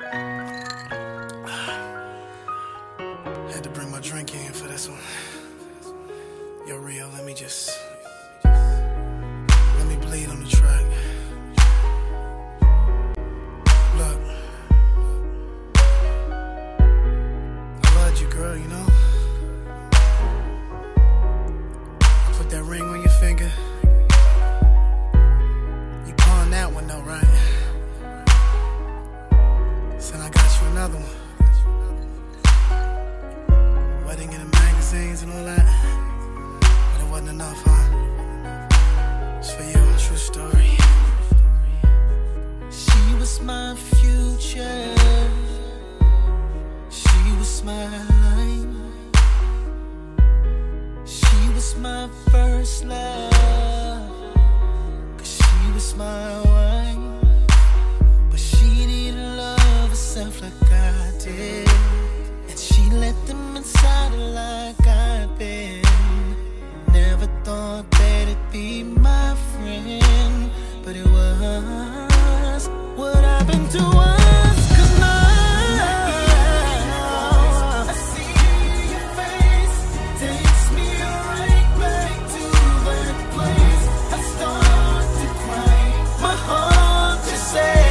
Had to bring my drink in for this one. Yo, Rio, let me bleed on the track. Look, I loved you, girl, you know. I put that ring on your finger. You pawned that one though, right? Said I got you another one. Wedding in the magazines and all that, but it wasn't enough, huh? It's for you, true story. She was my future, she was my life, she was my first love, 'cause she was my wife. But she didn't love herself like I did, and she let them inside like I've been. Never thought that it'd be my friend, but it was. What happened to us? 'Cause now I see your face, takes me right back to that place. I start to cry, my heart just says.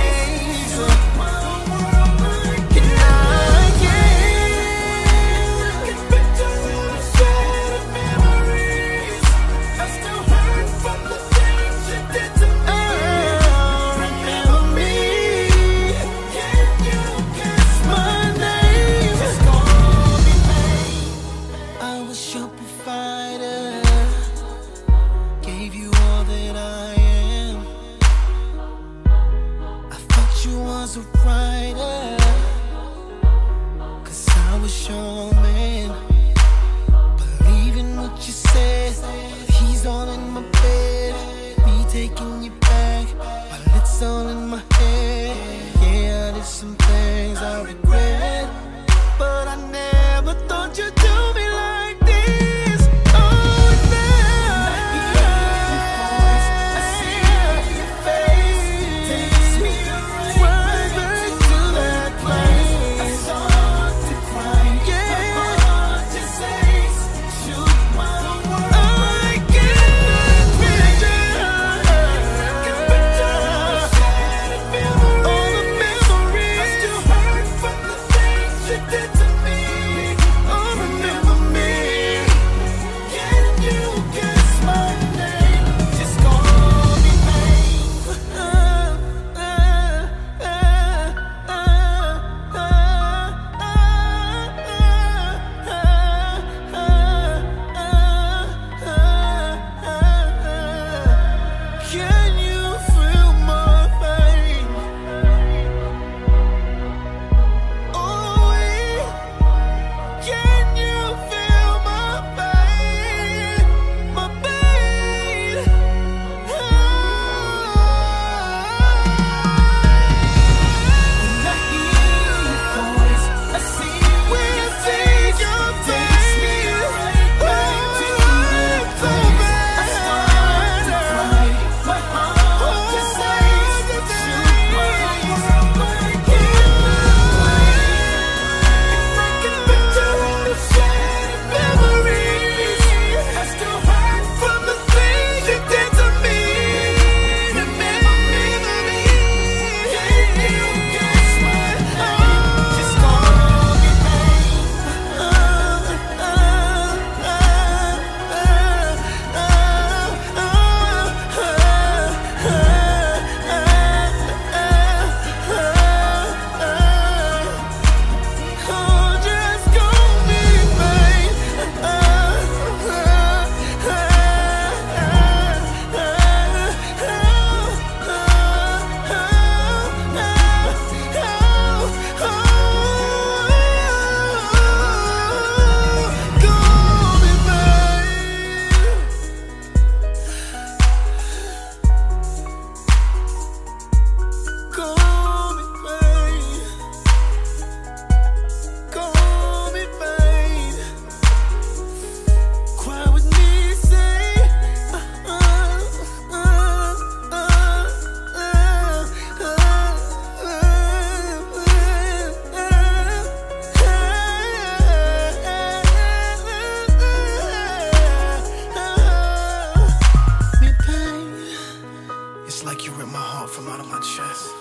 It's like you ripped my heart from out of my chest.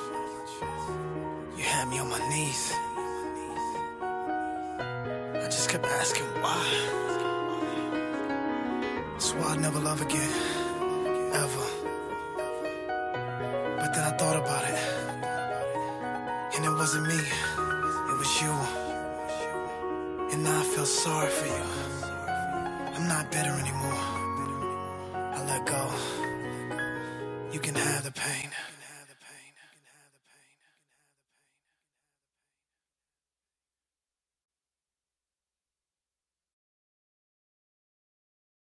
You had me on my knees. I just kept asking why. That's why I'd never love again, ever. But then I thought about it, and it wasn't me, it was you. And now I feel sorry for you. I'm not bitter anymore. I let go. You can have the pain.